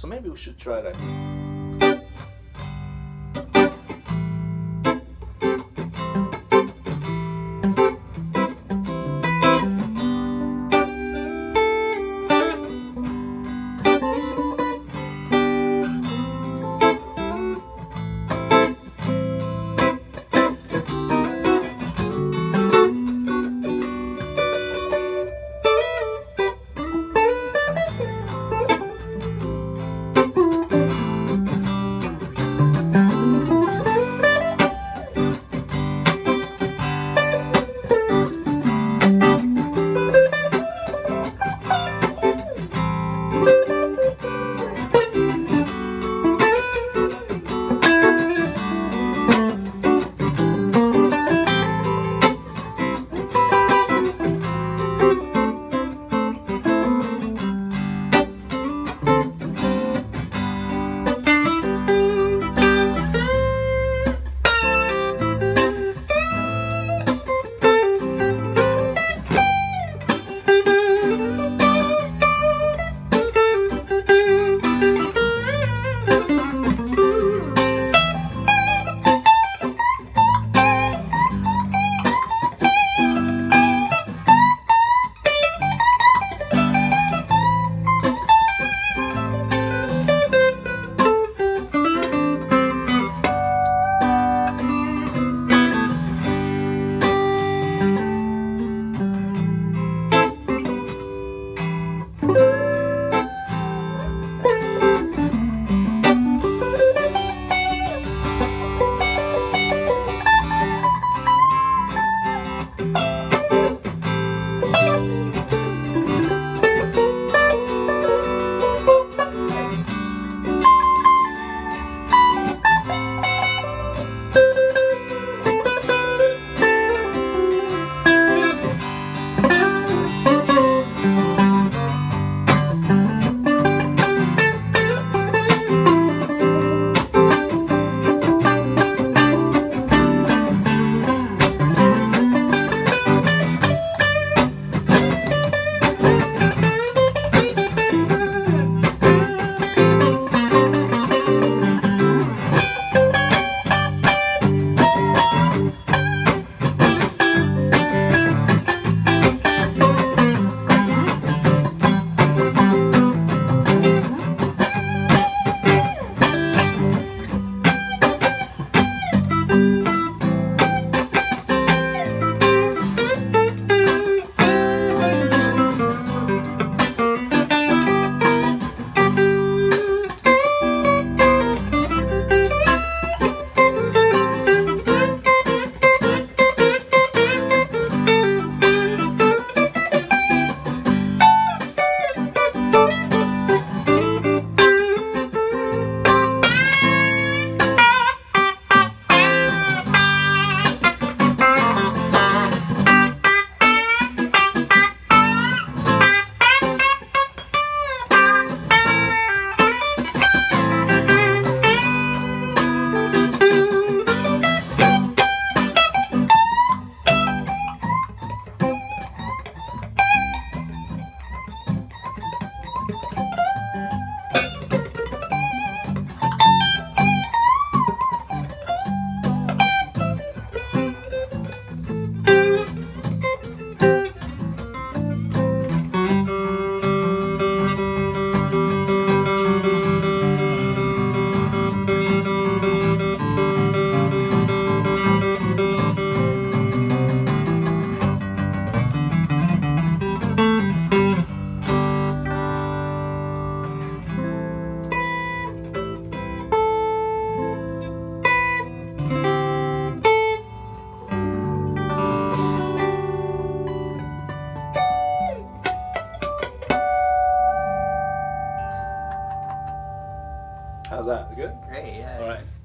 So maybe we should try that. How's that? Good? Great, yeah. All right.